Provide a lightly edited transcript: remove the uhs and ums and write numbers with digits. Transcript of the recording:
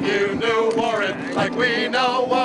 If you knew Warren like we know Warren.